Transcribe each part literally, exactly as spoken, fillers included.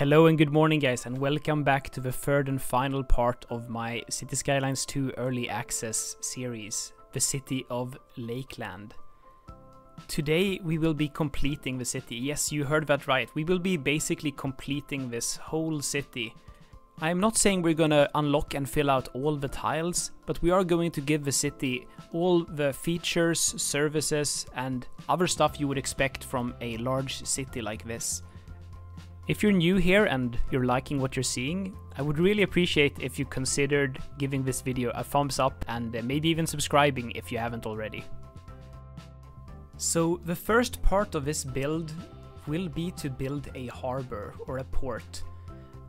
Hello and good morning guys, and welcome back to the third and final part of my Cities Skylines two Early Access series, the city of Lakeland. Today we will be completing the city. Yes, you heard that right. We will be basically completing this whole city. I'm not saying we're gonna unlock and fill out all the tiles, but we are going to give the city all the features, services, and other stuff you would expect from a large city like this. If you're new here and you're liking what you're seeing, I would really appreciate if you considered giving this video a thumbs up and maybe even subscribing if you haven't already. So the first part of this build will be to build a harbor or a port.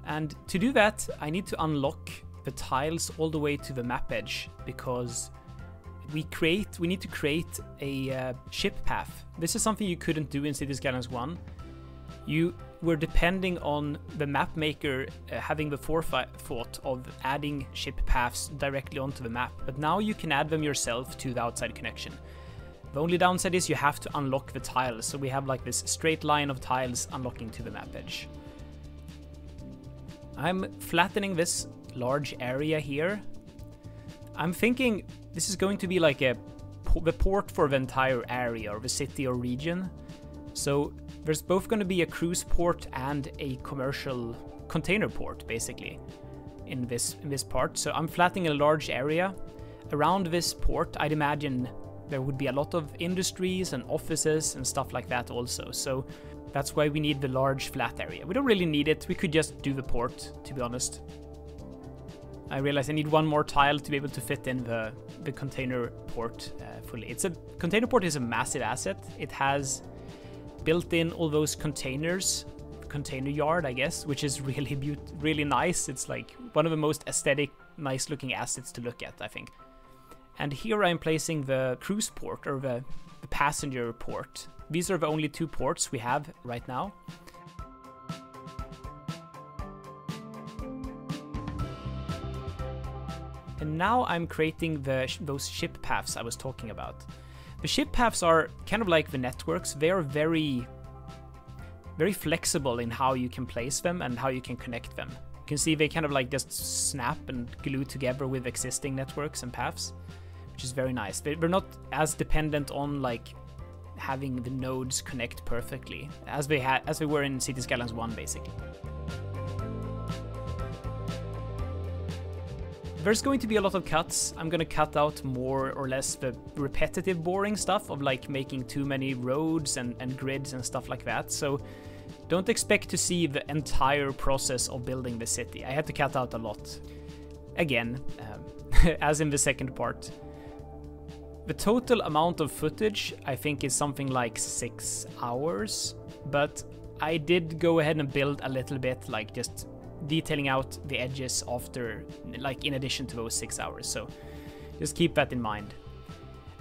And to do that, I need to unlock the tiles all the way to the map edge, because we create we need to create a uh, ship path. This is something you couldn't do in Cities Skylines one. You We're depending on the map maker uh, having the forethought of adding ship paths directly onto the map, but now you can add them yourself to the outside connection. The only downside is you have to unlock the tiles, so we have like this straight line of tiles unlocking to the map edge. I'm flattening this large area here. I'm thinking this is going to be like a the port for the entire area or the city or region. So there's both going to be a cruise port and a commercial container port, basically, in this in this part. So I'm flattening a large area. Around this port, I'd imagine there would be a lot of industries and offices and stuff like that also. So that's why we need the large flat area. We don't really need it. We could just do the port, to be honest. I realize I need one more tile to be able to fit in the, the container port uh, fully. It's a container port is a massive asset. It has built in all those containers, container yard, I guess, which is really beautiful, really nice. It's like one of the most aesthetic, nice looking assets to look at, I think. And here I'm placing the cruise port or the, the passenger port. These are the only two ports we have right now. And now I'm creating the, those ship paths I was talking about. The ship paths are kind of like the networks. They are very, very flexible in how you can place them and how you can connect them. You can see they kind of like just snap and glue together with existing networks and paths, which is very nice. They're not as dependent on like having the nodes connect perfectly as they had as they were in Cities Skylines one, basically. There's going to be a lot of cuts. I'm going to cut out more or less the repetitive boring stuff of like making too many roads and, and grids and stuff like that. So don't expect to see the entire process of building the city. I had to cut out a lot. Again, um, as in the second part. The total amount of footage I think is something like six hours. But I did go ahead and build a little bit, like just detailing out the edges after, like in addition to those six hours, so just keep that in mind.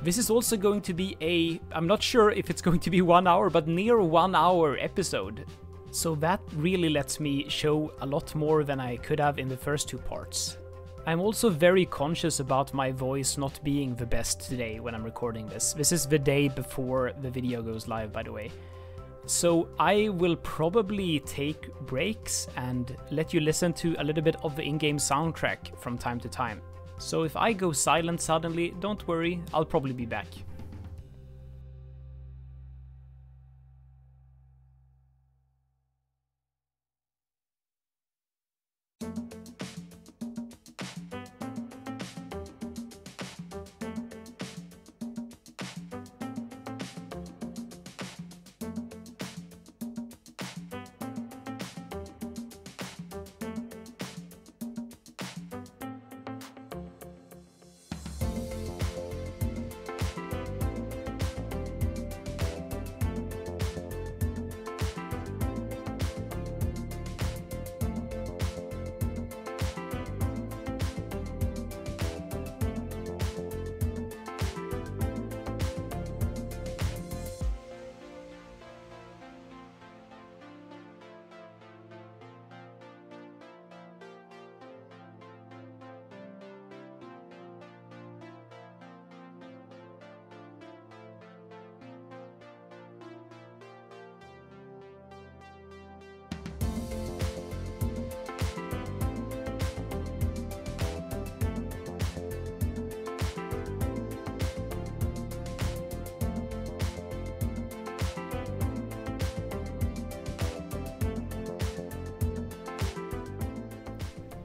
This is also going to be a, I'm not sure if it's going to be one hour, but near one hour episode, so that really lets me show a lot more than I could have in the first two parts. I'm also very conscious about my voice not being the best today when I'm recording this. This is the day before the video goes live, by the way. So I will probably take breaks and let you listen to a little bit of the in-game soundtrack from time to time. So if I go silent suddenly, don't worry, I'll probably be back.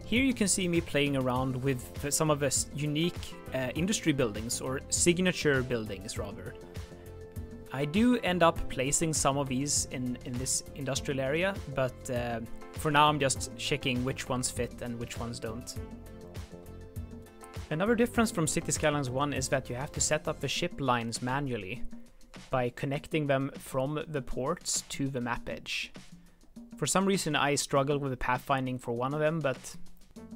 Here you can see me playing around with some of the unique uh, industry buildings, or signature buildings rather. I do end up placing some of these in, in this industrial area, but uh, for now I'm just checking which ones fit and which ones don't. Another difference from Cities Skylines one is that you have to set up the ship lines manually by connecting them from the ports to the map edge. For some reason I struggled with the pathfinding for one of them, but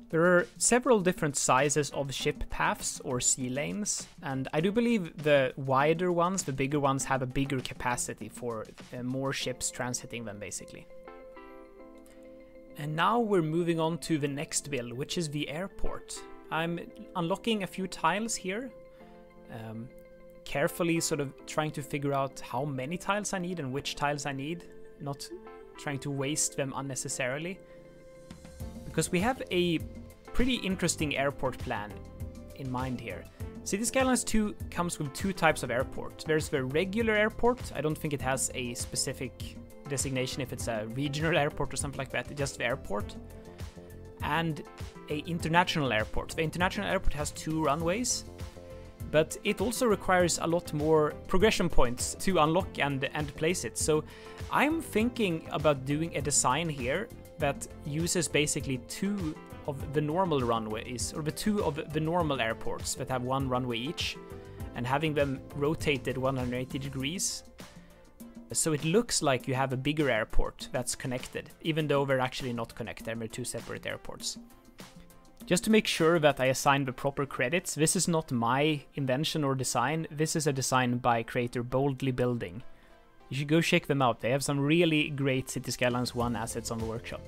there are several different sizes of ship paths or sea lanes, and I do believe the wider ones, the bigger ones, have a bigger capacity for uh, more ships transiting them basically. And now we're moving on to the next build, which is the airport. I'm unlocking a few tiles here, um, carefully sort of trying to figure out how many tiles I need and which tiles I need, not trying to waste them unnecessarily. Because we have a pretty interesting airport plan in mind here. Cities Skylines two comes with two types of airport. There's the regular airport. I don't think it has a specific designation if it's a regional airport or something like that, just the airport. And a international airport. The international airport has two runways, but it also requires a lot more progression points to unlock and, and place it. So I'm thinking about doing a design here that uses basically two of the normal runways, or the two of the normal airports that have one runway each, and having them rotated one hundred eighty degrees. So it looks like you have a bigger airport that's connected, even though they're actually not connected and they're two separate airports. Just to make sure that I assign the proper credits, this is not my invention or design, this is a design by creator Boldly Building. You should go check them out, they have some really great Cities Skylines one assets on the workshop.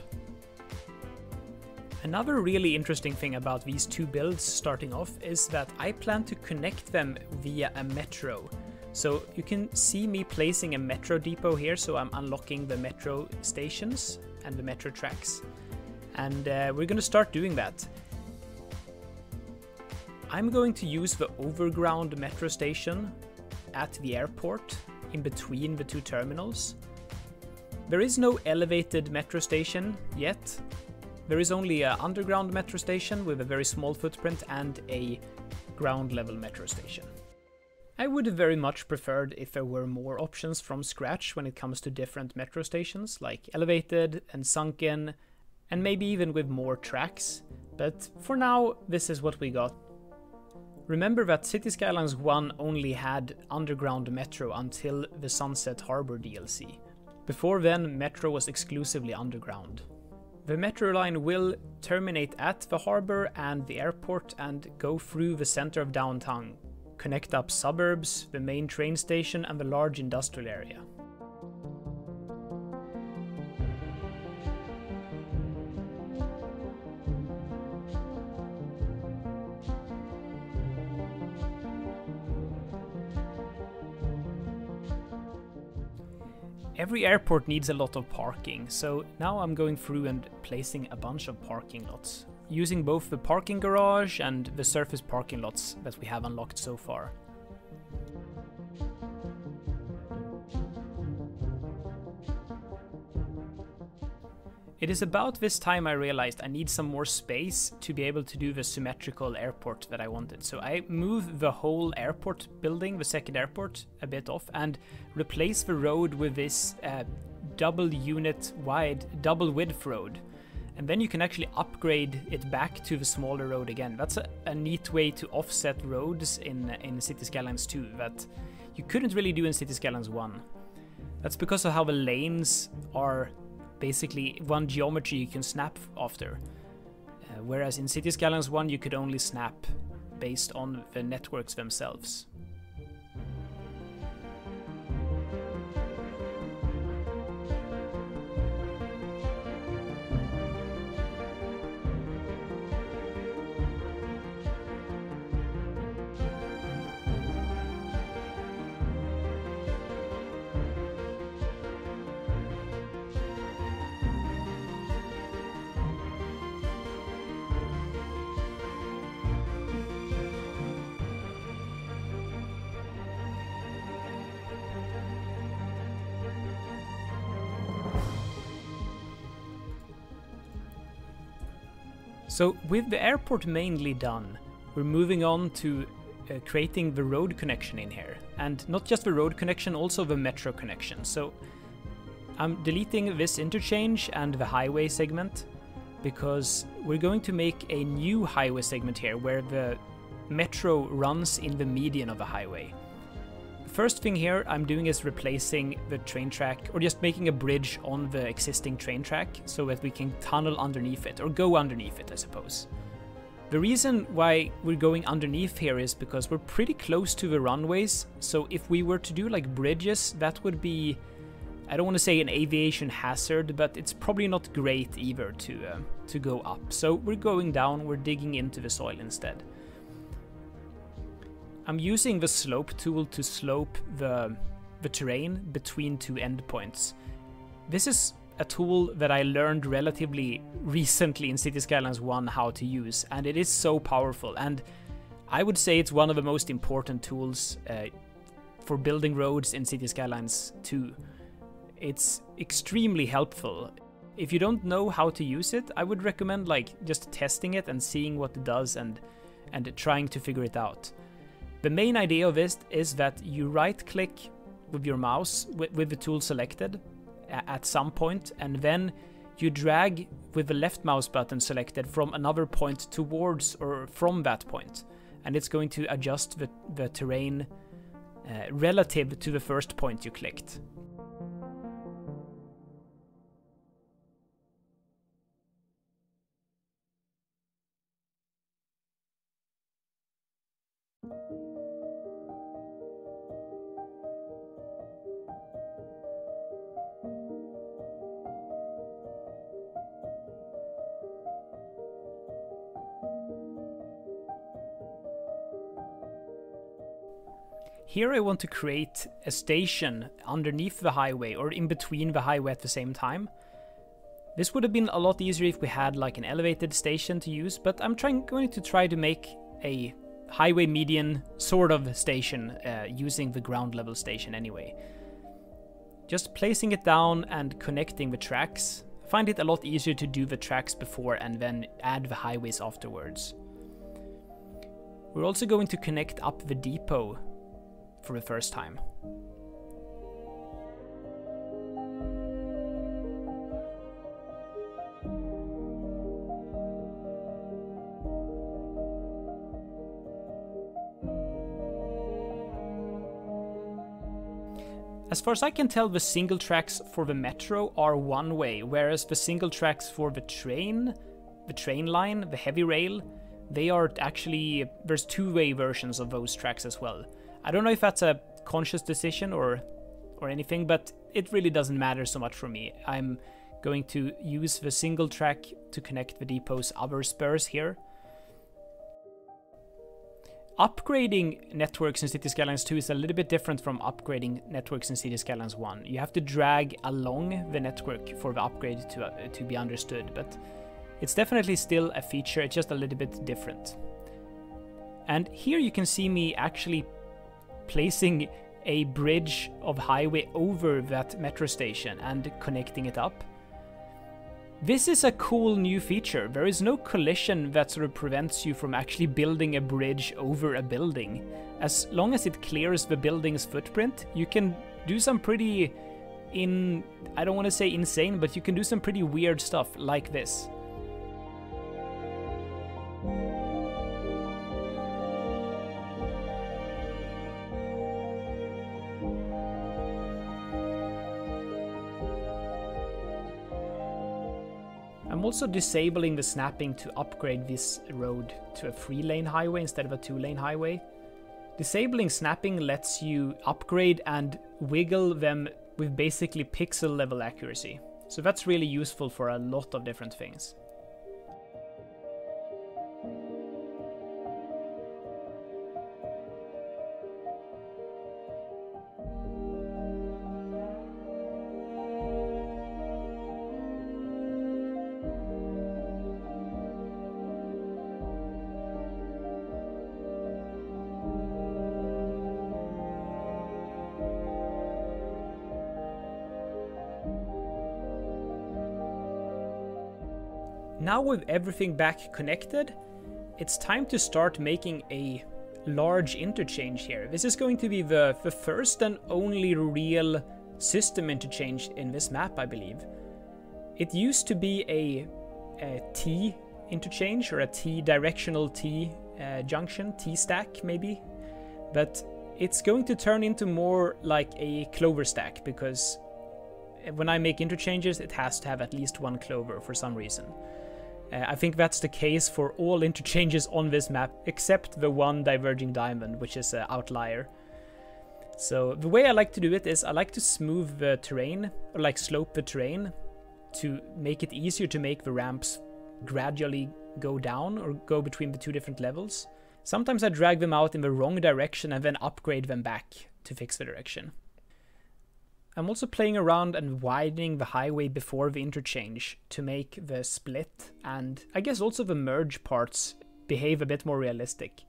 Another really interesting thing about these two builds starting off is that I plan to connect them via a metro. So you can see me placing a metro depot here, so I'm unlocking the metro stations and the metro tracks. And uh, we're going to start doing that. I'm going to use the overground metro station at the airport in between the two terminals. There is no elevated metro station yet. There is only an underground metro station with a very small footprint and a ground level metro station. I would have very much preferred if there were more options from scratch when it comes to different metro stations, like elevated and sunken, and maybe even with more tracks, but for now this is what we got. Remember that Cities Skylines one only had underground metro until the Sunset Harbor D L C. Before then, metro was exclusively underground. The metro line will terminate at the harbor and the airport and go through the center of downtown, connect up suburbs, the main train station, and the large industrial area. Every airport needs a lot of parking, so now I'm going through and placing a bunch of parking lots, using both the parking garage and the surface parking lots that we have unlocked so far. It is about this time I realized I need some more space to be able to do the symmetrical airport that I wanted. So I move the whole airport building, the second airport, a bit off and replace the road with this uh, double unit wide, double width road. And then you can actually upgrade it back to the smaller road again. That's a, a neat way to offset roads in, in Cities Skylines two that you couldn't really do in Cities Skylines one. That's because of how the lanes are basically one geometry you can snap after, uh, whereas in Cities Skylines one you could only snap based on the networks themselves. So with the airport mainly done, we're moving on to uh, creating the road connection in here. And not just the road connection, also the metro connection. So I'm deleting this interchange and the highway segment, because we're going to make a new highway segment here where the metro runs in the median of the highway. The first thing here I'm doing is replacing the train track, or just making a bridge on the existing train track so that we can tunnel underneath it, or go underneath it, I suppose. The reason why we're going underneath here is because we're pretty close to the runways, so if we were to do like bridges, that would be, I don't want to say an aviation hazard, but it's probably not great either to uh, to go up. So we're going down, we're digging into the soil instead. I'm using the slope tool to slope the, the terrain between two endpoints. This is a tool that I learned relatively recently in Cities Skylines one how to use, and it is so powerful. And I would say it's one of the most important tools uh, for building roads in Cities Skylines two. It's extremely helpful. If you don't know how to use it, I would recommend like just testing it and seeing what it does and and trying to figure it out. The main idea of this is that you right click with your mouse with, with the tool selected at some point, and then you drag with the left mouse button selected from another point towards or from that point, and it's going to adjust the, the terrain uh, relative to the first point you clicked. Here I want to create a station underneath the highway, or in between the highway at the same time. This would have been a lot easier if we had like an elevated station to use, but I'm trying, going to try to make a highway median sort of station uh, using the ground level station anyway. Just placing it down and connecting the tracks. I find it a lot easier to do the tracks before and then add the highways afterwards. We're also going to connect up the depot for the first time. As far as I can tell, the single tracks for the metro are one way, whereas the single tracks for the train, the train line, the heavy rail, they are actually, there's two-way versions of those tracks as well. I don't know if that's a conscious decision or or anything, but it really doesn't matter so much for me. I'm going to use the single track to connect the depot's other spurs here. Upgrading networks in Cities Skylines two is a little bit different from upgrading networks in Cities Skylines one. You have to drag along the network for the upgrade to, uh, to be understood, but it's definitely still a feature, it's just a little bit different. And here you can see me actually placing a bridge of highway over that metro station and connecting it up. This is a cool new feature. There is no collision that sort of prevents you from actually building a bridge over a building. As long as it clears the building's footprint, you can do some pretty in... I don't want to say insane, but you can do some pretty weird stuff like this. I'm also disabling the snapping to upgrade this road to a three-lane highway instead of a two-lane highway. Disabling snapping lets you upgrade and wiggle them with basically pixel level accuracy. So that's really useful for a lot of different things. Now with everything back connected, it's time to start making a large interchange here. This is going to be the, the first and only real system interchange in this map, I believe. It used to be a, a T interchange, or a T directional T uh, junction, T stack maybe, but it's going to turn into more like a clover stack, because when I make interchanges it has to have at least one clover for some reason. Uh, I think that's the case for all interchanges on this map except the one diverging diamond, which is an outlier. So the way I like to do it is I like to smooth the terrain, or like slope the terrain, to make it easier to make the ramps gradually go down or go between the two different levels. Sometimes I drag them out in the wrong direction and then upgrade them back to fix the direction. I'm also playing around and widening the highway before the interchange to make the split and I guess also the merge parts behave a bit more realistic.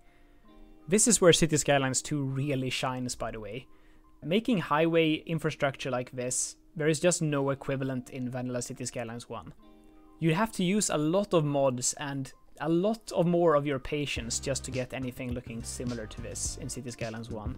This is where Cities Skylines two really shines, by the way. Making highway infrastructure like this, there is just no equivalent in vanilla Cities Skylines one. You'd have to use a lot of mods and a lot of more of your patience just to get anything looking similar to this in Cities Skylines one.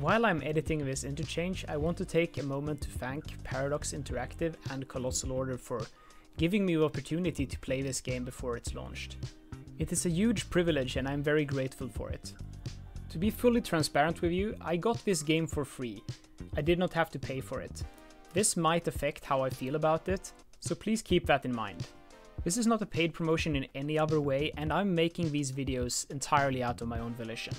While I'm editing this interchange, I want to take a moment to thank Paradox Interactive and Colossal Order for giving me the opportunity to play this game before it's launched. It is a huge privilege and I'm very grateful for it. To be fully transparent with you, I got this game for free. I did not have to pay for it. This might affect how I feel about it, so please keep that in mind. This is not a paid promotion in any other way and I'm making these videos entirely out of my own volition.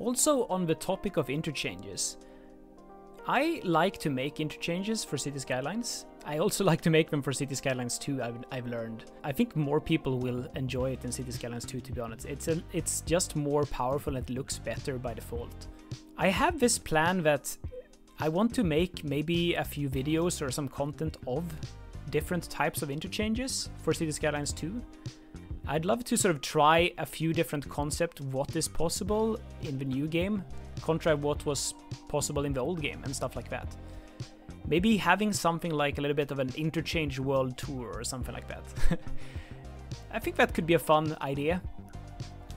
Also, on the topic of interchanges, I like to make interchanges for Cities Skylines. I also like to make them for Cities Skylines two, I've, I've learned. I think more people will enjoy it in Cities Skylines two, to be honest. It's, a, it's just more powerful and it looks better by default. I have this plan that I want to make maybe a few videos or some content of different types of interchanges for Cities Skylines two. I'd love to sort of try a few different concepts, what is possible in the new game, contra what was possible in the old game and stuff like that. Maybe having something like a little bit of an interchange world tour or something like that. I think that could be a fun idea.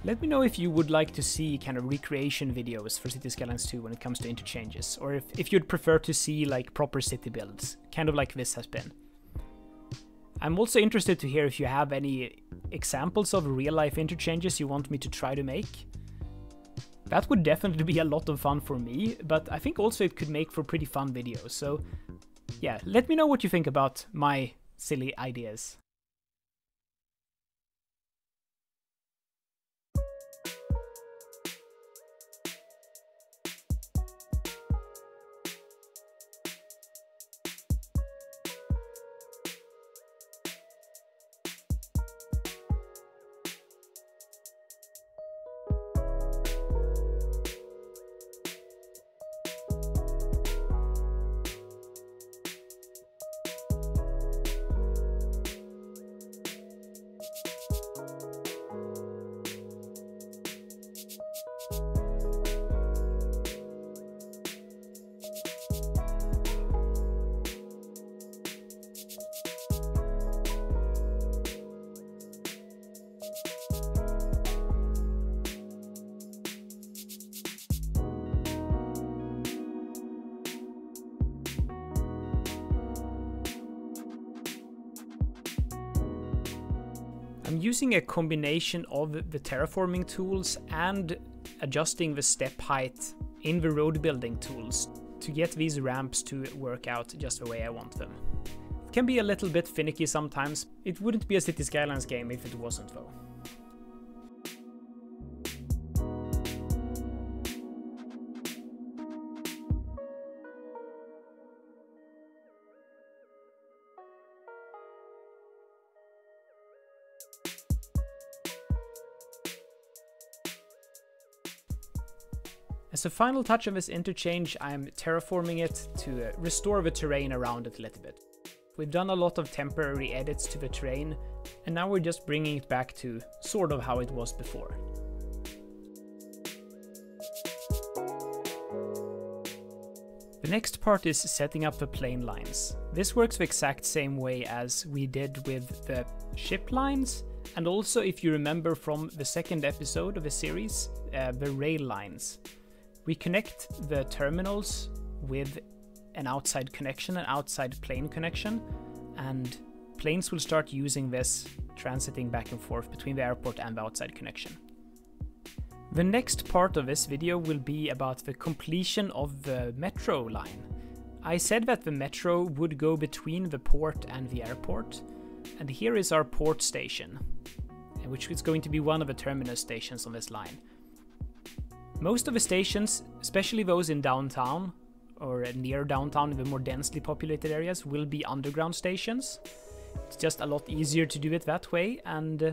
Let me know if you would like to see kind of recreation videos for Cities Skylines two when it comes to interchanges, or if, if you'd prefer to see like proper city builds, kind of like this has been. I'm also interested to hear if you have any examples of real-life interchanges you want me to try to make. That would definitely be a lot of fun for me, but I think also it could make for pretty fun videos, so yeah, let me know what you think about my silly ideas. I'm using a combination of the terraforming tools and adjusting the step height in the road building tools to get these ramps to work out just the way I want them. It can be a little bit finicky sometimes. It wouldn't be a Cities Skylines game if it wasn't though. As a final touch on this interchange, I'm terraforming it to restore the terrain around it a little bit. We've done a lot of temporary edits to the terrain, and now we're just bringing it back to sort of how it was before. The next part is setting up the plane lines. This works the exact same way as we did with the ship lines, and also, if you remember from the second episode of the series, uh, the rail lines. We connect the terminals with an outside connection, an outside plane connection, and planes will start using this, transiting back and forth between the airport and the outside connection. The next part of this video will be about the completion of the metro line. I said that the metro would go between the port and the airport, and here is our port station, which is going to be one of the terminus stations on this line. Most of the stations, especially those in downtown or near downtown in the more densely populated areas, will be underground stations. It's just a lot easier to do it that way, and uh,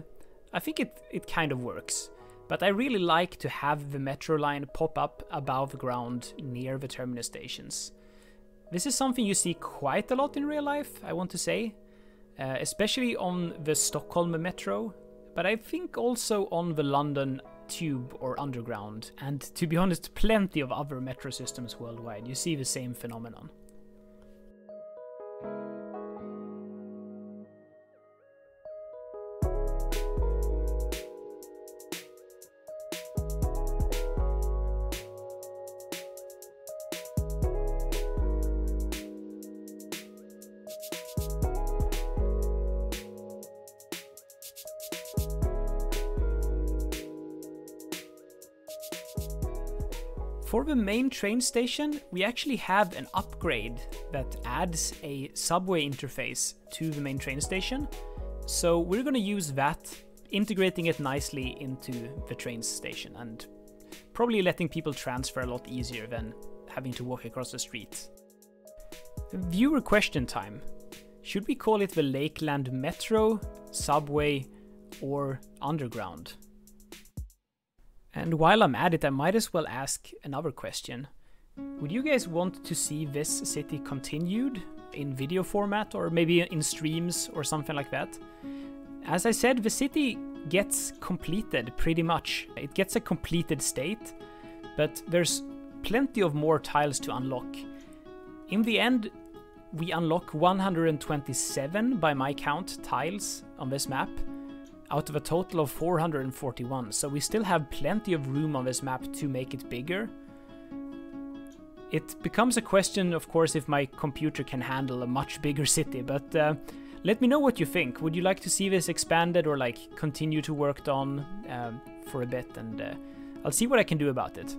I think it, it kind of works. But I really like to have the metro line pop up above ground near the terminus stations. This is something you see quite a lot in real life, I want to say, uh, especially on the Stockholm metro, but I think also on the London tube or underground, and to be honest, plenty of other metro systems worldwide. You see the same phenomenon. For the main train station, we actually have an upgrade that adds a subway interface to the main train station. So we're going to use that, integrating it nicely into the train station and probably letting people transfer a lot easier than having to walk across the street. Viewer question time. Should we call it the Lakeland Metro, Subway, or Underground? And while I'm at it, I might as well ask another question. Would you guys want to see this city continued in video format, or maybe in streams or something like that? As I said, the city gets completed pretty much. It gets a completed state, but there's plenty of more tiles to unlock. In the end, we unlock one hundred twenty-seven, by my count, tiles on this map, out of a total of four hundred forty-one, so we still have plenty of room on this map to make it bigger. It becomes a question, of course, if my computer can handle a much bigger city, but uh, let me know what you think. Would you like to see this expanded or like continue to worked on um, for a bit, and uh, I'll see what I can do about it.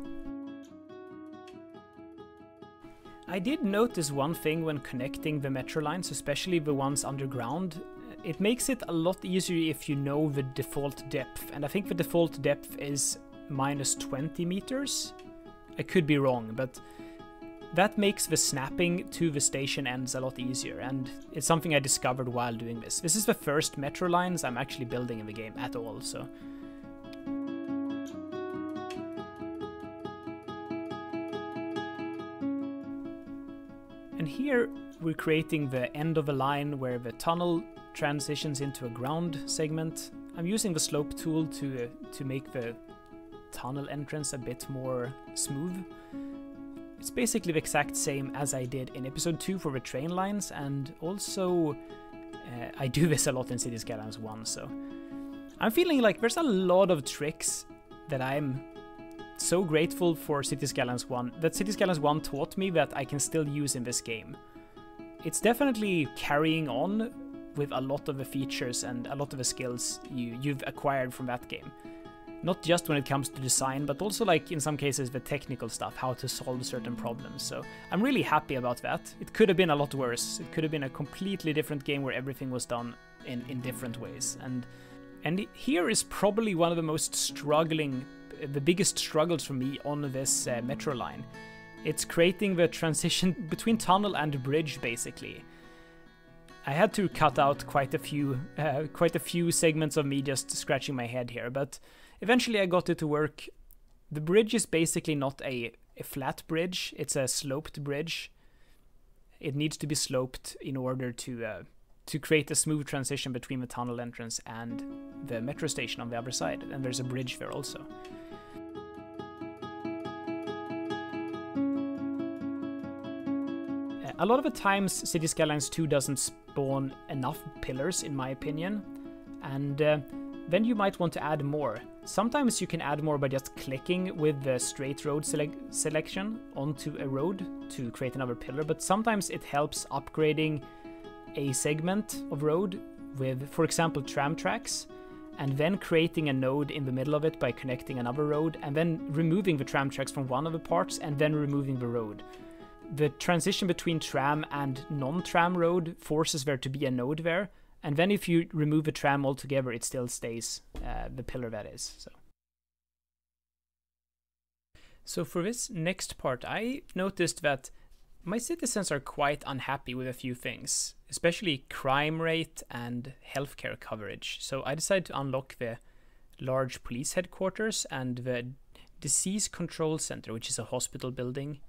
I did notice one thing when connecting the metro lines, especially the ones underground. It makes it a lot easier if you know the default depth, and I think the default depth is minus twenty meters. I could be wrong, but that makes the snapping to the station ends a lot easier, and it's something I discovered while doing this. This is the first metro lines I'm actually building in the game at all, so... And here we're creating the end of a line where the tunnel transitions into a ground segment. I'm using the slope tool to, uh, to make the tunnel entrance a bit more smooth. It's basically the exact same as I did in episode two for the train lines, and also uh, I do this a lot in Cities Skylines one, so... I'm feeling like there's a lot of tricks that I'm so grateful for Cities Skylines one, that Cities Skylines one taught me that I can still use in this game. It's definitely carrying on with a lot of the features and a lot of the skills you, you've acquired from that game. Not just when it comes to design, but also, like, in some cases, the technical stuff, how to solve certain problems. So I'm really happy about that. It could have been a lot worse. It could have been a completely different game where everything was done in, in different ways. And, and here is probably one of the most struggling, the biggest struggles for me on this uh, metro line. It's creating the transition between tunnel and bridge, basically. I had to cut out quite a few, uh, quite a few segments of me just scratching my head here, but eventually I got it to work. The bridge is basically not a, a flat bridge, it's a sloped bridge. It needs to be sloped in order to, uh, to create a smooth transition between the tunnel entrance and the metro station on the other side, and there's a bridge there also. A lot of the times Cities Skylines two doesn't spawn enough pillars, in my opinion, and uh, then you might want to add more. Sometimes you can add more by just clicking with the straight road sele selection onto a road to create another pillar, but sometimes it helps upgrading a segment of road with, for example, tram tracks, and then creating a node in the middle of it by connecting another road, and then removing the tram tracks from one of the parts, and then removing the road. The transition between tram and non-tram road forces there to be a node there, and then if you remove a tram altogether, it still stays uh, the pillar that is. So. so for this next part, I noticed that my citizens are quite unhappy with a few things, especially crime rate and healthcare coverage. So I decided to unlock the large police headquarters and the disease control center, which is a hospital building,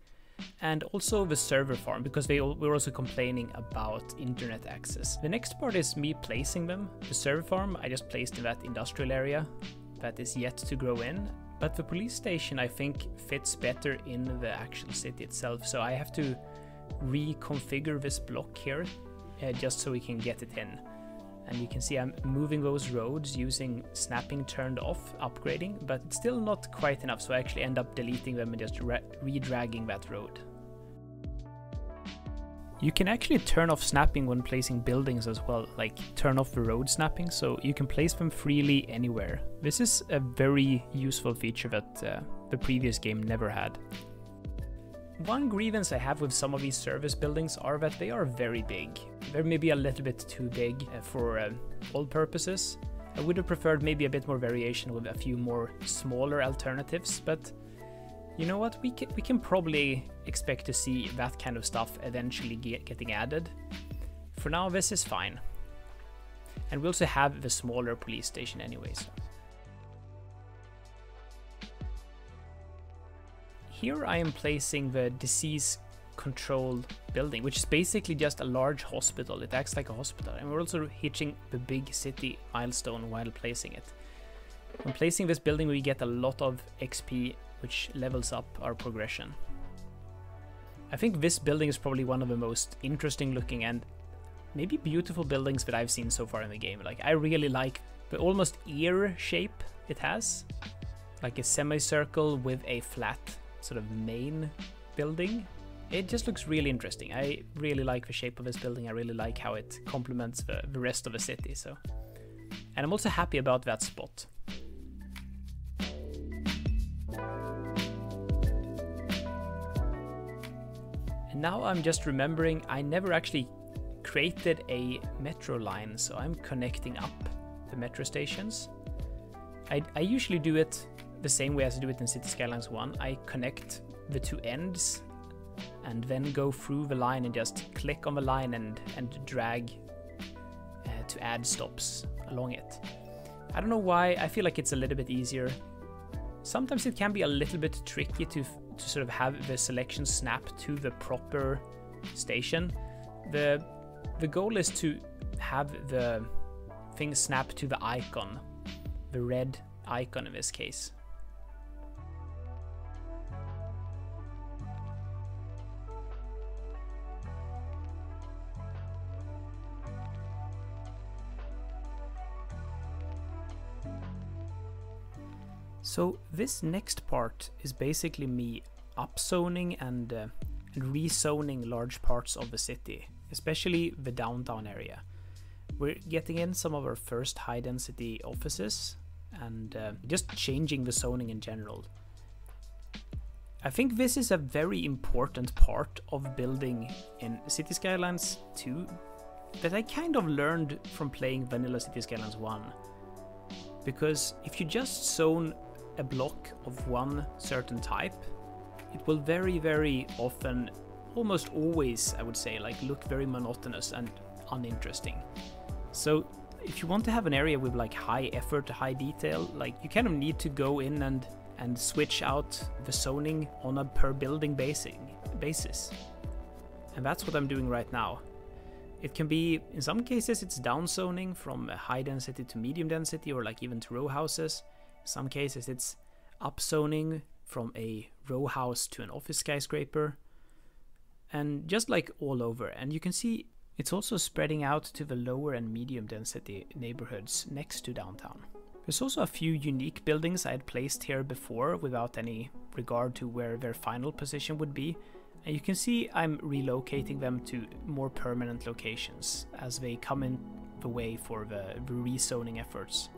and also the server farm, because they were also complaining about internet access. The next part is me placing them. The server farm I just placed in that industrial area that is yet to grow in, but the police station I think fits better in the actual city itself, so I have to reconfigure this block here uh, just so we can get it in. And you can see I'm moving those roads using snapping turned off, upgrading, but it's still not quite enough, so I actually end up deleting them and just re-dragging that road. You can actually turn off snapping when placing buildings as well, like turn off the road snapping, so you can place them freely anywhere. This is a very useful feature that uh, the previous game never had. One grievance I have with some of these service buildings are that they are very big. They're maybe a little bit too big for uh, all purposes. I would have preferred maybe a bit more variation with a few more smaller alternatives, but you know what, we can, we can probably expect to see that kind of stuff eventually get, getting added. For now, this is fine. And we also have the smaller police station anyways. Here I am placing the disease control building, which is basically just a large hospital. It acts like a hospital, and we're also hitching the big city milestone while placing it. When placing this building, we get a lot of X P, which levels up our progression. I think this building is probably one of the most interesting looking and maybe beautiful buildings that I've seen so far in the game. Like, I really like the almost ear shape it has, like a semicircle with a flat sort of main building. It just looks really interesting. I really like the shape of this building. I really like how it complements the, the rest of the city. So, and I'm also happy about that spot. And Now I'm just remembering I never actually created a metro line, so I'm connecting up the metro stations. I, I usually do it the same way as I do it in Cities Skylines one. I connect the two ends and then go through the line and just click on the line and, and drag uh, to add stops along it. I don't know why, I feel like it's a little bit easier. Sometimes it can be a little bit tricky to, to sort of have the selection snap to the proper station. The, the goal is to have the thing snap to the icon, the red icon in this case. So this next part is basically me upzoning and uh, rezoning large parts of the city, especially the downtown area. We're getting in some of our first high-density offices and uh, just changing the zoning in general. I think this is a very important part of building in Cities Skylines two that I kind of learned from playing vanilla Cities Skylines one. Because if you just zone a block of one certain type, it will very, very often, almost always, I would say, like look very monotonous and uninteresting. So if you want to have an area with like high effort, high detail, like you kind of need to go in and, and switch out the zoning on a per building basis. And that's what I'm doing right now. It can be, in some cases, it's downzoning from high density to medium density or like even to row houses. In some cases, it's upzoning from a row house to an office skyscraper. And just like all over. And you can see it's also spreading out to the lower and medium density neighborhoods next to downtown. There's also a few unique buildings I had placed here before without any regard to where their final position would be. And you can see I'm relocating them to more permanent locations as they come in the way for the rezoning efforts.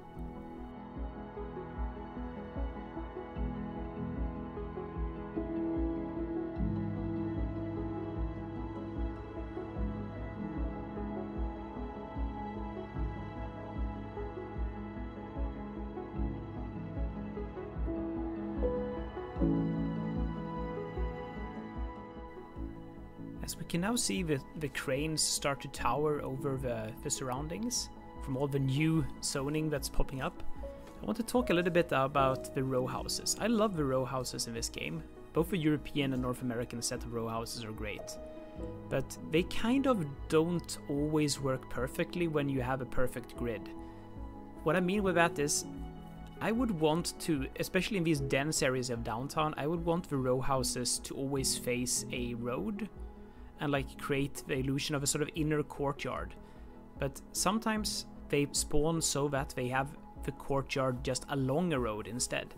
As we can now see the, the cranes start to tower over the, the surroundings from all the new zoning that's popping up. I want to talk a little bit about the row houses. I love the row houses in this game. Both the European and North American set of row houses are great. But they kind of don't always work perfectly when you have a perfect grid. What I mean with that is, I would want to, especially in these dense areas of downtown, I would want the row houses to always face a road and like create the illusion of a sort of inner courtyard. But sometimes they spawn so that they have the courtyard just along a road instead.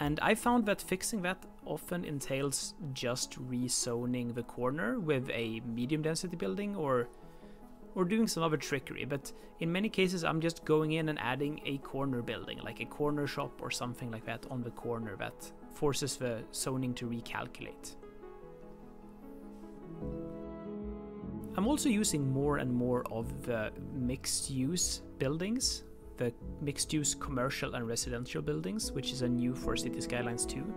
And I found that fixing that often entails just rezoning the corner with a medium density building or or doing some other trickery. But in many cases I'm just going in and adding a corner building, like a corner shop or something like that on the corner that forces the zoning to recalculate. I'm also using more and more of the mixed-use buildings, the mixed-use commercial and residential buildings, which is a new for Cities Skylines two.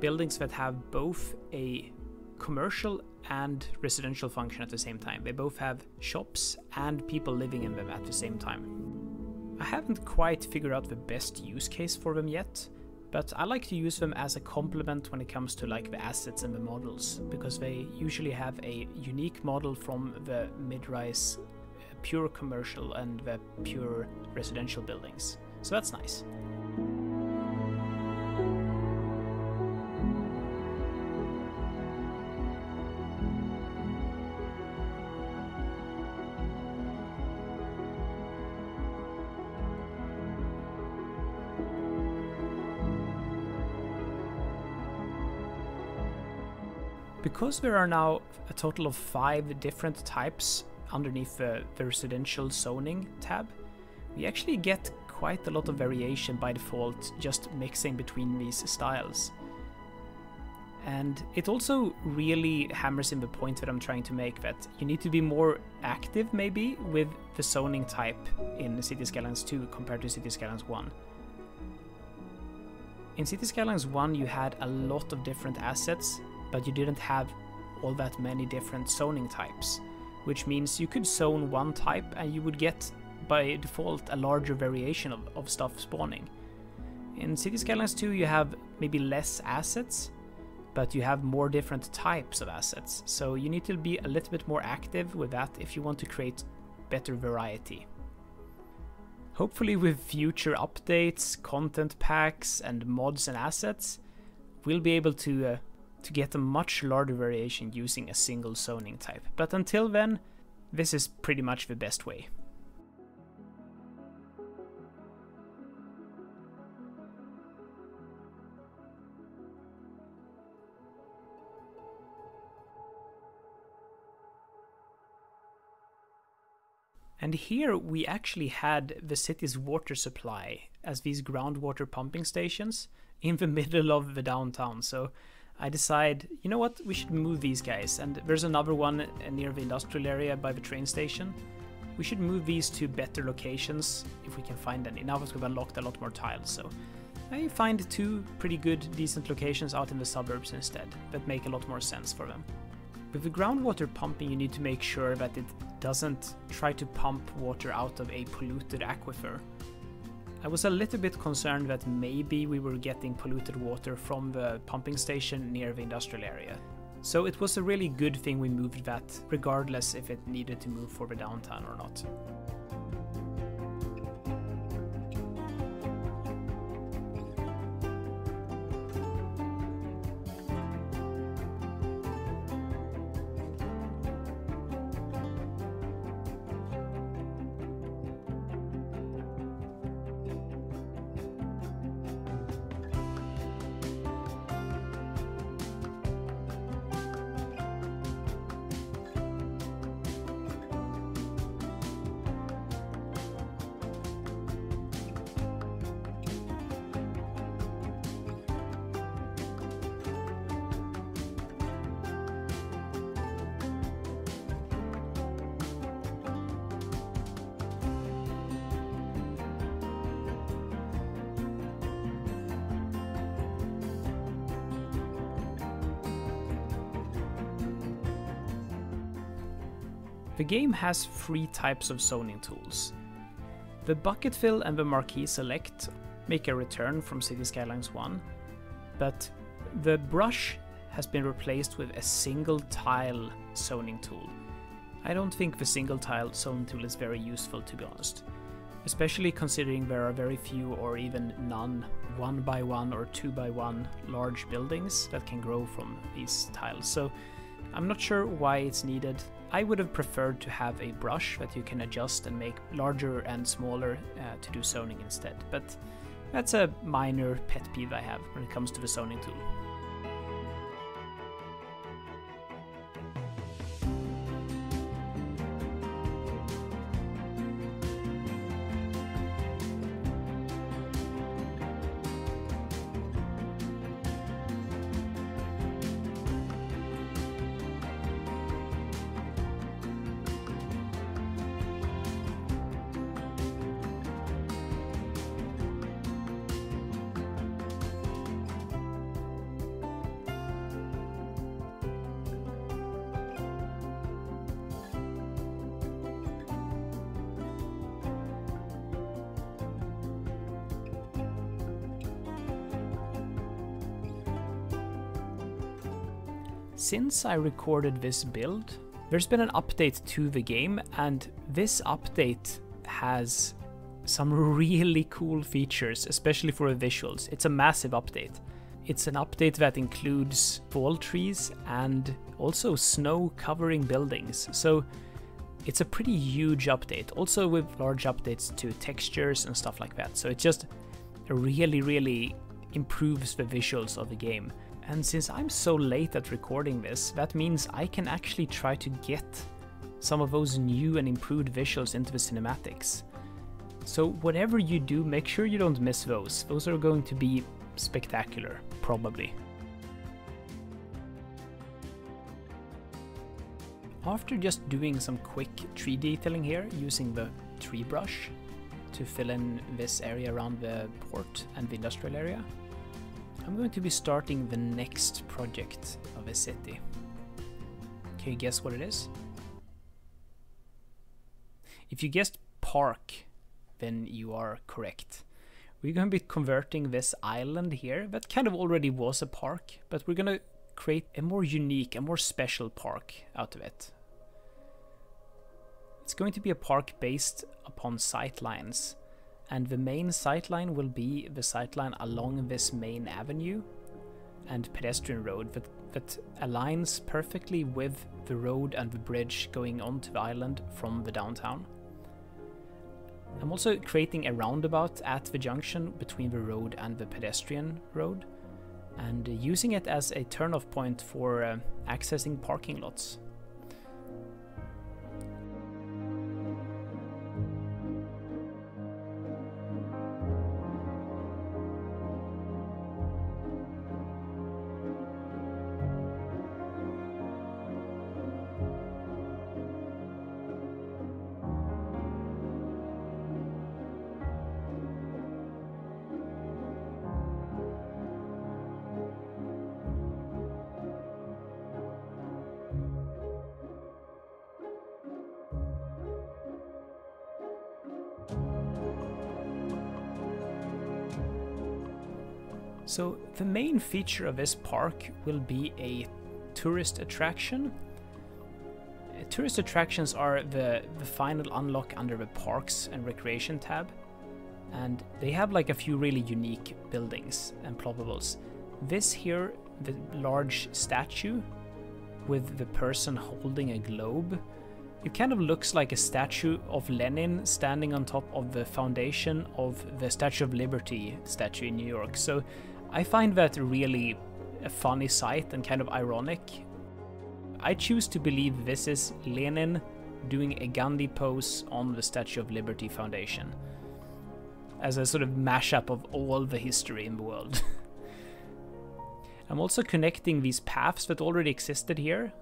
Buildings that have both a commercial and residential function at the same time. They both have shops and people living in them at the same time. I haven't quite figured out the best use case for them yet, but I like to use them as a complement when it comes to like the assets and the models, because they usually have a unique model from the mid-rise uh, pure commercial and the pure residential buildings. So that's nice. Because there are now a total of five different types underneath the, the residential zoning tab, we actually get quite a lot of variation by default just mixing between these styles. And it also really hammers in the point that I'm trying to make, that you need to be more active maybe with the zoning type in Cities Skylines two compared to Cities Skylines one. In Cities Skylines one you had a lot of different assets, but you didn't have all that many different zoning types, which means you could zone one type and you would get by default a larger variation of, of stuff spawning. In Cities Skylines two you have maybe less assets, but you have more different types of assets, so you need to be a little bit more active with that if you want to create better variety. Hopefully with future updates, content packs and mods and assets, we'll be able to, uh, to get a much larger variation using a single zoning type, but until then, this is pretty much the best way. And here we actually had the city's water supply as these groundwater pumping stations in the middle of the downtown. So I decide, you know what, we should move these guys. And there's another one near the industrial area by the train station. We should move these to better locations if we can find any. Now we've unlocked a lot more tiles. So I find two pretty good, decent locations out in the suburbs instead that make a lot more sense for them. With the groundwater pumping, you need to make sure that it doesn't try to pump water out of a polluted aquifer. I was a little bit concerned that maybe we were getting polluted water from the pumping station near the industrial area. So it was a really good thing we moved that, regardless if it needed to move for the downtown or not. The game has three types of zoning tools. The bucket fill and the marquee select make a return from Cities Skylines one, but the brush has been replaced with a single tile zoning tool. I don't think the single tile zoning tool is very useful, to be honest, especially considering there are very few or even none one by one or two by one large buildings that can grow from these tiles. So I'm not sure why it's needed. I would have preferred to have a brush that you can adjust and make larger and smaller uh, to do zoning instead, but that's a minor pet peeve I have when it comes to the zoning tool. Since I recorded this build, there's been an update to the game, and this update has some really cool features, especially for the visuals. It's a massive update. It's an update that includes fall trees and also snow covering buildings, so it's a pretty huge update, also with large updates to textures and stuff like that. So it just really, really improves the visuals of the game. And since I'm so late at recording this, that means I can actually try to get some of those new and improved visuals into the cinematics. So whatever you do, make sure you don't miss those. Those are going to be spectacular, probably. after just doing some quick tree detailing here using the tree brush to fill in this area around the port and the industrial area, I'm going to be starting the next project of a city. Can you guess what it is? If you guessed park, then you are correct. We're going to be converting this island here, that kind of already was a park, but we're going to create a more unique, a more special park out of it. It's going to be a park based upon sightlines, and the main sightline will be the sightline along this main avenue and pedestrian road that, that aligns perfectly with the road and the bridge going onto the island from the downtown. I'm also creating a roundabout at the junction between the road and the pedestrian road, and using it as a turn-off point for uh, accessing parking lots. So the main feature of this park will be a tourist attraction. Uh, tourist attractions are the, the final unlock under the Parks and Recreation tab, and they have like a few really unique buildings and ploppables. This here, the large statue with the person holding a globe, it kind of looks like a statue of Lenin standing on top of the foundation of the Statue of Liberty statue in New York. So I find that really a funny sight and kind of ironic. I choose to believe this is Lenin doing a Gandhi pose on the Statue of Liberty Foundation, as a sort of mashup of all the history in the world. I'm also connecting these paths that already existed here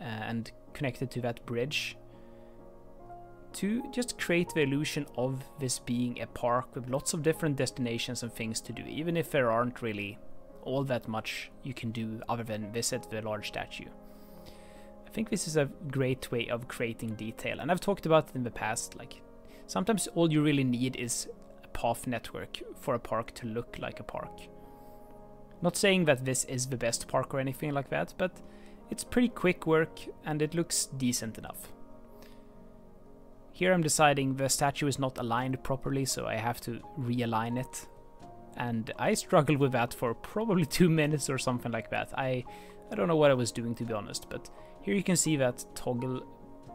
and connected to that bridge to just create the illusion of this being a park with lots of different destinations and things to do, even if there aren't really all that much you can do other than visit the large statue. I think this is a great way of creating detail, and I've talked about it in the past, like sometimes all you really need is a path network for a park to look like a park. Not saying that this is the best park or anything like that, but it's pretty quick work and it looks decent enough. Here I'm deciding the statue is not aligned properly, so I have to realign it. And I struggled with that for probably two minutes or something like that. I, I don't know what I was doing, to be honest, but here you can see that toggle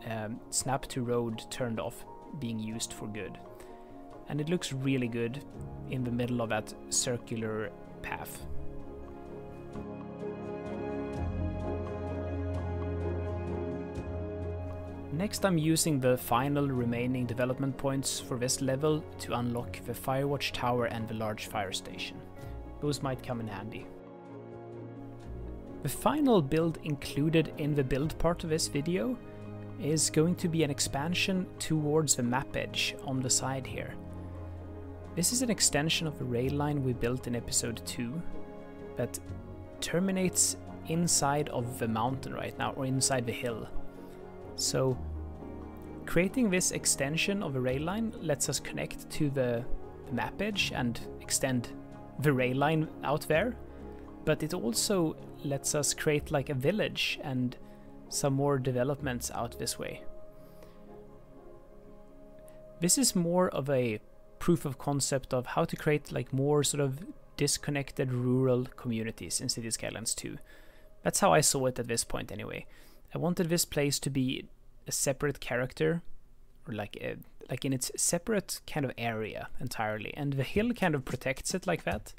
um, snap to road turned off being used for good. And it looks really good in the middle of that circular path. Next, I'm using the final remaining development points for this level to unlock the Firewatch Tower and the large fire station. Those might come in handy. The final build included in the build part of this video is going to be an expansion towards the map edge on the side here. This is an extension of the rail line we built in episode two that terminates inside of the mountain right now, or inside the hill. So creating this extension of a rail line lets us connect to the, the map edge and extend the rail line out there, but it also lets us create like a village and some more developments out this way. This is more of a proof of concept of how to create like more sort of disconnected rural communities in Cities Skylines two. That's how I saw it at this point anyway. I wanted this place to be a separate character, or like a, like in its separate kind of area entirely, and the hill kind of protects it like that.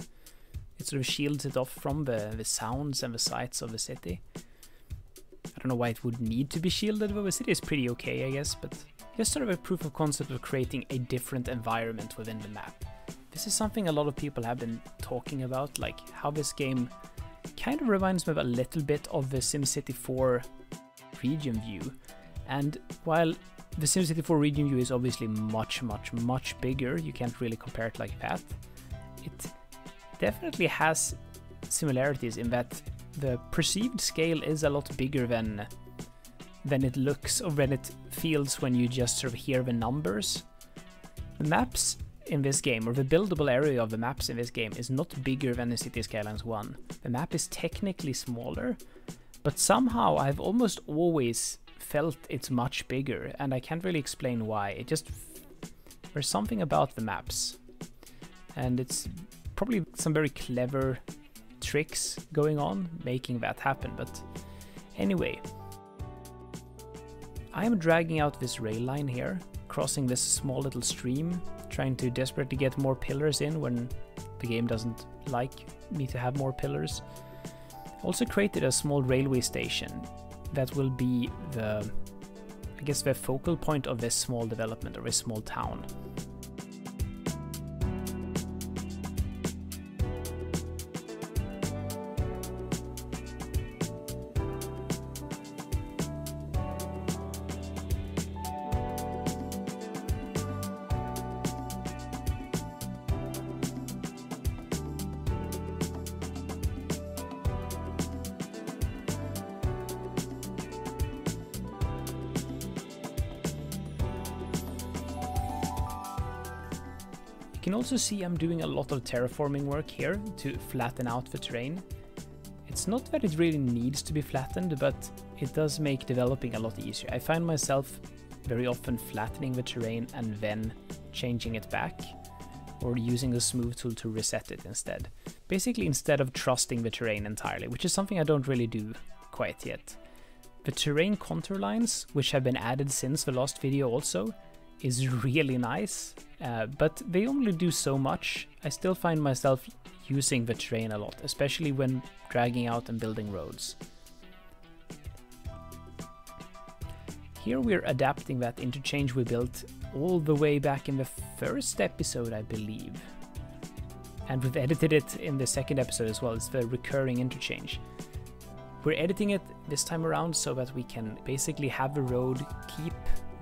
It sort of shields it off from the, the sounds and the sights of the city. I don't know why it would need to be shielded, but the city is pretty okay, I guess, but just sort of a proof of concept of creating a different environment within the map. This is something a lot of people have been talking about, like how this game kind of reminds me of a little bit of the SimCity four region view. And while the SimCity four region view is obviously much, much, much bigger, you can't really compare it like that, it definitely has similarities in that the perceived scale is a lot bigger than than it looks or than it feels when you just sort of hear the numbers. The maps in this game, or the buildable area of the maps in this game, is not bigger than in Cities Skylines one. The map is technically smaller, but somehow I've almost always felt it's much bigger, and I can't really explain why. It just, there's something about the maps, and it's probably some very clever tricks going on making that happen. But anyway, I'm dragging out this rail line here, crossing this small little stream, trying to desperately get more pillars in when the game doesn't like me to have more pillars. Also created a small railway station that will be the, I guess, the focal point of this small development or this small town. You can also see I'm doing a lot of terraforming work here to flatten out the terrain. It's not that it really needs to be flattened, but it does make developing a lot easier. I find myself very often flattening the terrain and then changing it back, or using the smooth tool to reset it instead. Basically, instead of trusting the terrain entirely, which is something I don't really do quite yet. The terrain contour lines, which have been added since the last video also, is really nice, uh, but they only do so much. I still find myself using the terrain a lot, especially when dragging out and building roads. Here we're adapting that interchange we built all the way back in the first episode, I believe. And we've edited it in the second episode as well. It's the recurring interchange. We're editing it this time around so that we can basically have the road keep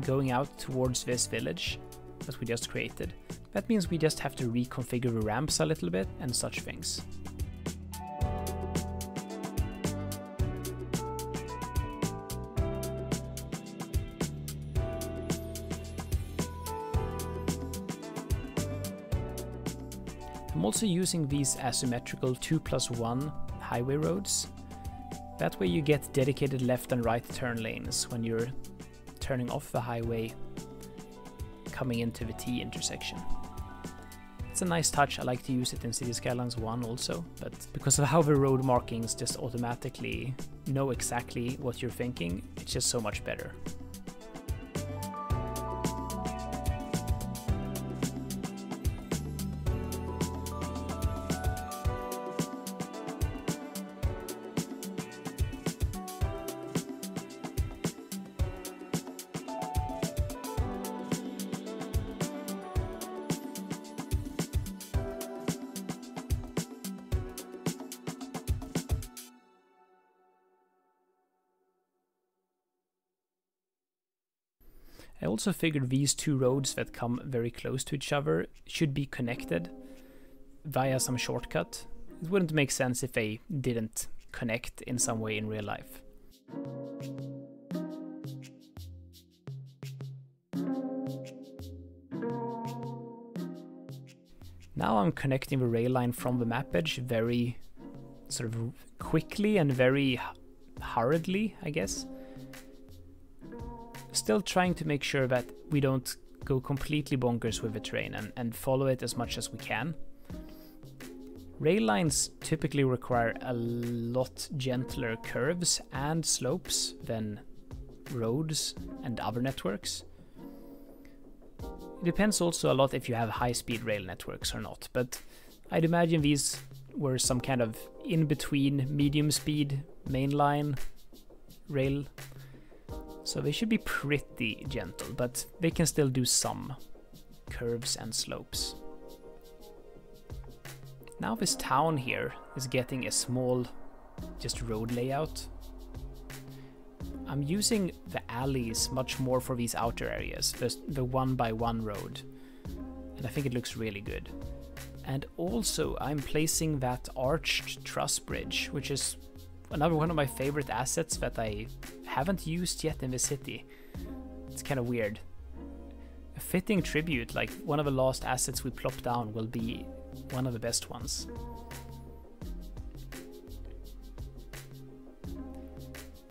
going out towards this village that we just created. That means we just have to reconfigure the ramps a little bit and such things. I'm also using these asymmetrical two plus one highway roads. That way you get dedicated left and right turn lanes when you're turning off the highway, coming into the T intersection. It's a nice touch. I like to use it in Cities Skylines one also, but because of how the road markings just automatically know exactly what you're thinking, it's just so much better. I also figured these two roads that come very close to each other should be connected via some shortcut. It wouldn't make sense if they didn't connect in some way in real life. Now I'm connecting the rail line from the map edge very sort of quickly and very hurriedly, I guess. Still trying to make sure that we don't go completely bonkers with the terrain and, and follow it as much as we can. Rail lines typically require a lot gentler curves and slopes than roads and other networks. It depends also a lot if you have high-speed rail networks or not, but I'd imagine these were some kind of in-between medium-speed mainline rail. So they should be pretty gentle, but they can still do some curves and slopes. Now this town here is getting a small just road layout. I'm using the alleys much more for these outer areas, just the one by one road. And I think it looks really good. And also I'm placing that arched truss bridge, which is another one of my favorite assets that I haven't used yet in the city. It's kind of weird. A fitting tribute, like one of the last assets we plop down will be one of the best ones.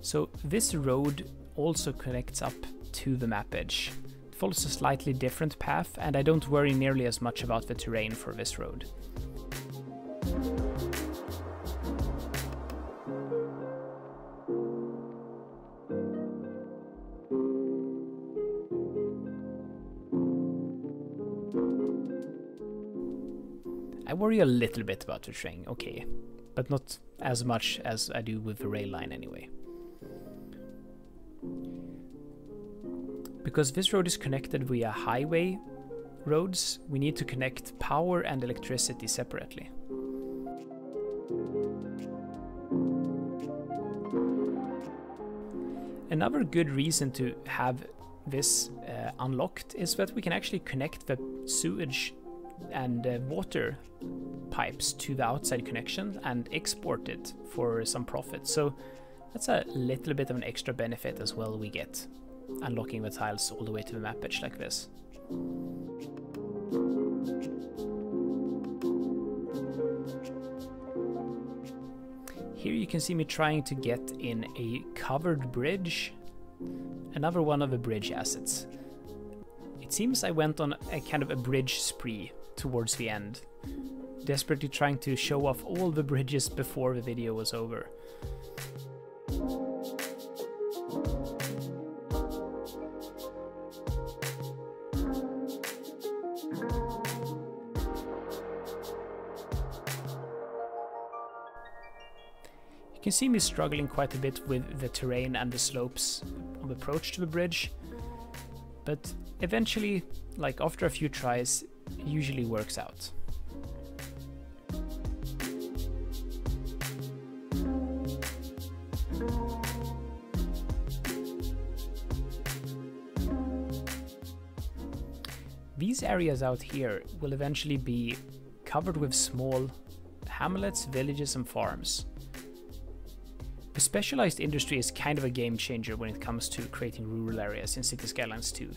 So this road also connects up to the map edge. It follows a slightly different path, and I don't worry nearly as much about the terrain for this road. I worry a little bit about the terrain, okay, but not as much as I do with the rail line anyway. Because this road is connected via highway roads, we need to connect power and electricity separately. Another good reason to have this uh, unlocked is that we can actually connect the sewage and uh, water pipes to the outside connection and export it for some profit. So that's a little bit of an extra benefit as well we get. Unlocking the tiles all the way to the map edge like this. Here you can see me trying to get in a covered bridge, another one of the bridge assets. It seems I went on a kind of a bridge spree towards the end, desperately trying to show off all the bridges before the video was over. You can see me struggling quite a bit with the terrain and the slopes of approach to the bridge, but eventually, like after a few tries, it usually works out. These areas out here will eventually be covered with small hamlets, villages and farms. The specialized industry is kind of a game changer when it comes to creating rural areas in Cities Skylines two,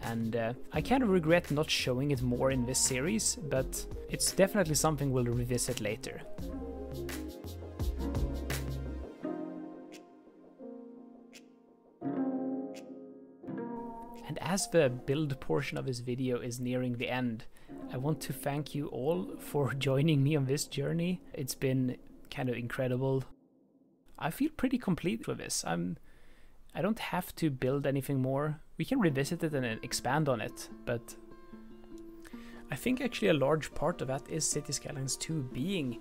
and uh, I kind of regret not showing it more in this series, but it's definitely something we'll revisit later. And as the build portion of this video is nearing the end, I want to thank you all for joining me on this journey. It's been kind of incredible. I feel pretty complete with this. I'm, I don't have to build anything more. We can revisit it and expand on it, but I think actually a large part of that is Cities Skylines two being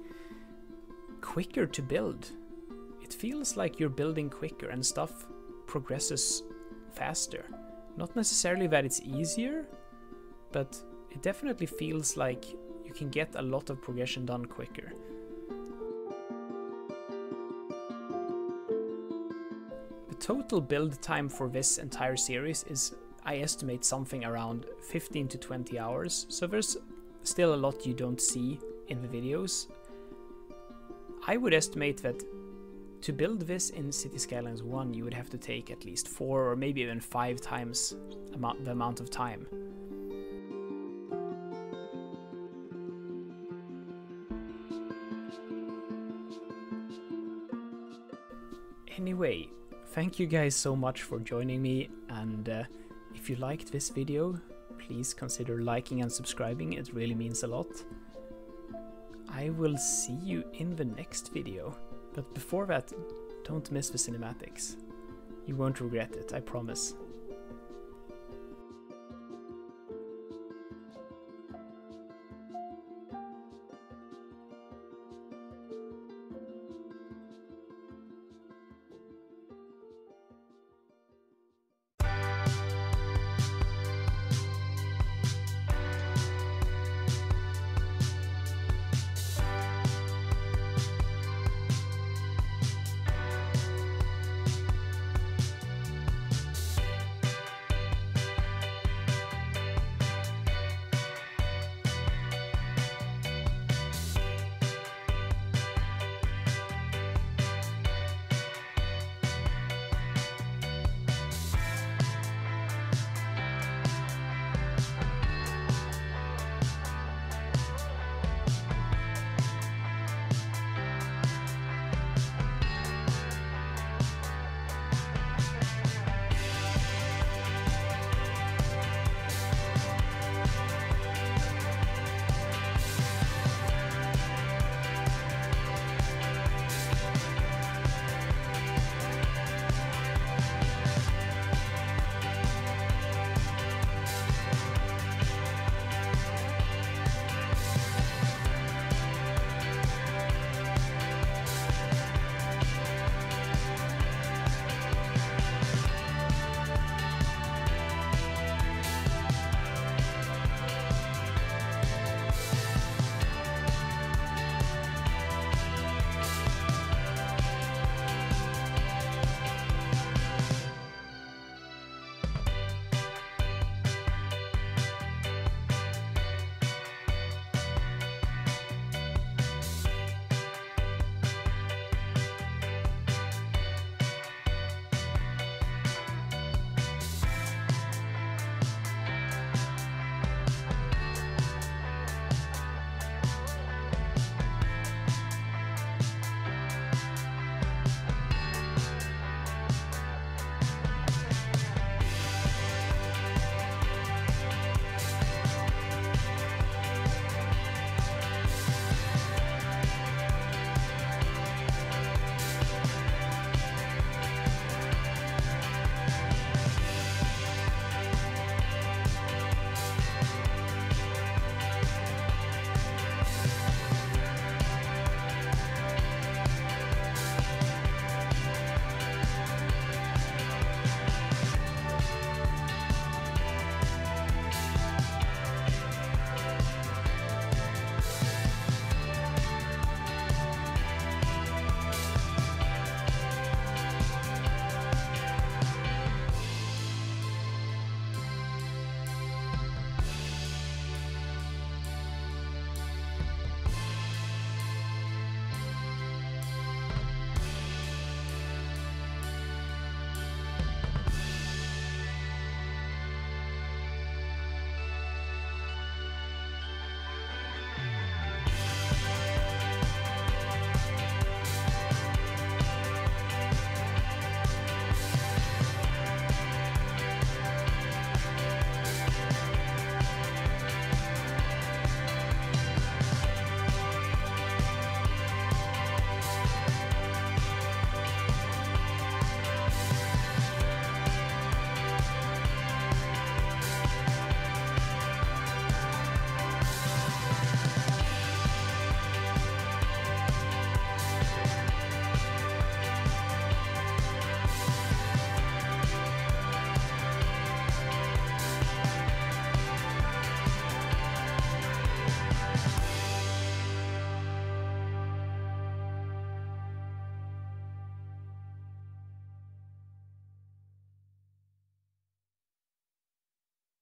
quicker to build. It feels like you're building quicker and stuff progresses faster. Not necessarily that it's easier, but it definitely feels like you can get a lot of progression done quicker. Total build time for this entire series is, I estimate, something around fifteen to twenty hours, so there's still a lot you don't see in the videos. I would estimate that to build this in Cities Skylines one you would have to take at least four or maybe even five times the amount of time. Anyway, thank you guys so much for joining me, and uh, if you liked this video, please consider liking and subscribing, it really means a lot. I will see you in the next video, but before that, don't miss the cinematics. You won't regret it, I promise.